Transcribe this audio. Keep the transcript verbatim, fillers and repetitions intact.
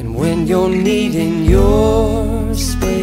And when you're needing your space,